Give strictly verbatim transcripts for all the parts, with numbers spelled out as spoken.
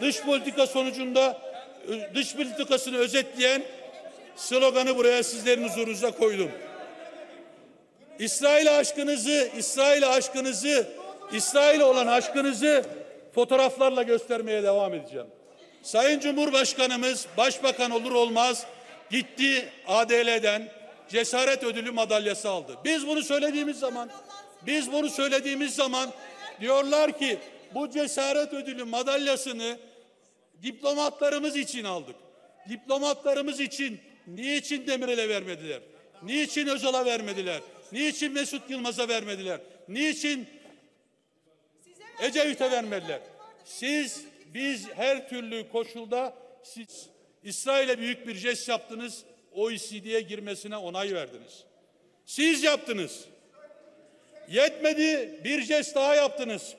dış politika sonucunda dış politikasını özetleyen sloganı buraya sizlerin huzurunuza koydum. İsrail aşkınızı, İsrail aşkınızı, İsrail'e olan aşkınızı fotoğraflarla göstermeye devam edeceğim. Sayın Cumhurbaşkanımız başbakan olur olmaz gitti A D L'den cesaret ödülü madalyası aldı. Biz bunu söylediğimiz zaman, biz bunu söylediğimiz zaman diyorlar ki bu cesaret ödülü madalyasını diplomatlarımız için aldık. Diplomatlarımız için niçin Demirel'e vermediler? Niçin Özal'a vermediler? Niçin Mesut Yılmaz'a vermediler? Niçin Ecevit'e vermediler? Siz, biz her türlü koşulda siz İsrail'e büyük bir jest yaptınız. O E C D'ye girmesine onay verdiniz. Siz yaptınız. Yetmedi, bir jest daha yaptınız.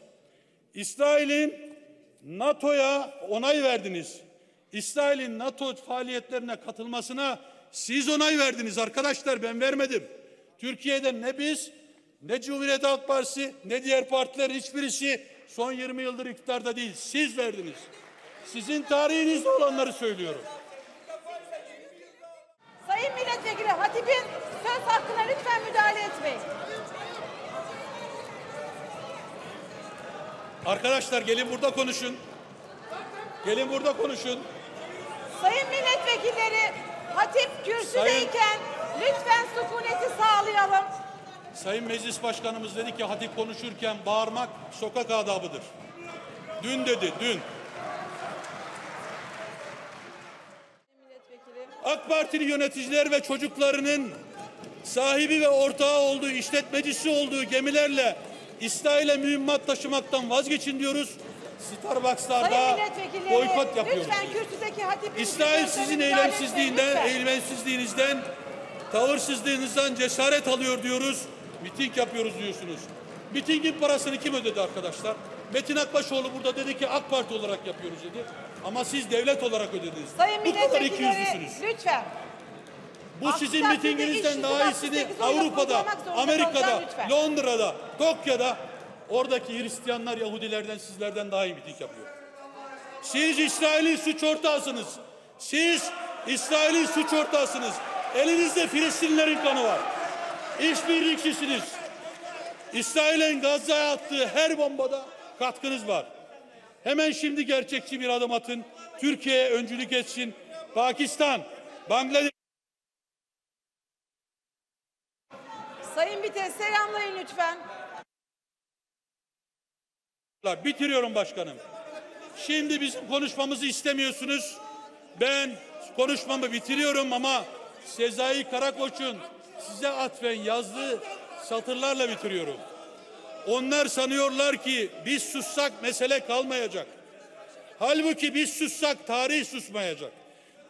İsrail'in NATO'ya onay verdiniz. İsrail'in NATO faaliyetlerine katılmasına siz onay verdiniz arkadaşlar, ben vermedim. Türkiye'de ne biz, ne Cumhuriyet Halk Partisi, ne diğer partiler, hiçbirisi son yirmi yıldır iktidarda değil. Siz verdiniz. Sizin tarihinizde olanları söylüyorum. Sayın Milletvekili Hatip'in söz hakkına lütfen müdahale etmeyin. Arkadaşlar gelin burada konuşun. Gelin burada konuşun. Sayın milletvekilleri Hatip kürsüdeyken Sayın, lütfen sükuneti sağlayalım. Sayın Meclis Başkanımız dedi ki Hatip konuşurken bağırmak sokak adabıdır. Dün dedi, dün. AK Partili yöneticiler ve çocuklarının sahibi ve ortağı olduğu, işletmecisi olduğu gemilerle İsrail'e mühimmat taşımaktan vazgeçin diyoruz. Starbucks'larda boykot yapıyoruz. İsrail sizin eylemsizliğinden, eğilmensizliğinizden, tavırsızlığınızdan cesaret alıyor diyoruz. Miting yapıyoruz diyorsunuz. Mitingin parasını kim ödedi arkadaşlar? Metin Akbaşoğlu burada dedi ki AK Parti olarak yapıyoruz dedi. Ama siz devlet olarak ödediniz. Sayın bu kadar iki yüzlüsünüz. Lütfen. Bu Aksak sizin mitinginizden daha iyisini Avrupa'da, Amerika'da, Londra'da, Tokyo'da oradaki Hristiyanlar, Yahudilerden, sizlerden daha iyi miting yapıyor. Siz İsrail'in suç ortağısınız. Siz İsrail'in suç ortağısınız. Elinizde Filistinlerin kanı var. İşbirlikçisiniz. İsrail'in Gazze'ye attığı her bombada katkınız var. Hemen şimdi gerçekçi bir adım atın. Türkiye'ye öncülük etsin. Pakistan, Bangladeş. Sayın Bites, selamlayın lütfen. Bitiriyorum başkanım. Şimdi bizim konuşmamızı istemiyorsunuz. Ben konuşmamı bitiriyorum ama Sezai Karakoç'un size atfen yazdığı satırlarla bitiriyorum. Onlar sanıyorlar ki biz sussak mesele kalmayacak. Halbuki biz sussak tarih susmayacak.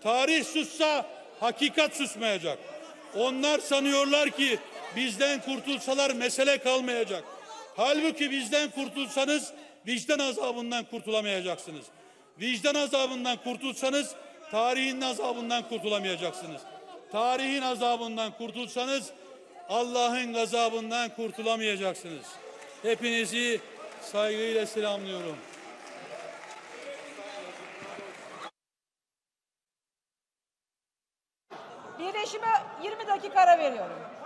Tarih sussa hakikat susmayacak. Onlar sanıyorlar ki bizden kurtulsalar mesele kalmayacak. Halbuki bizden kurtulsanız vicdan azabından kurtulamayacaksınız. Vicdan azabından kurtulsanız tarihin azabından kurtulamayacaksınız. Tarihin azabından kurtulsanız Allah'ın gazabından kurtulamayacaksınız. Hepinizi saygıyla selamlıyorum. Birleşime yirmi dakika ara veriyorum.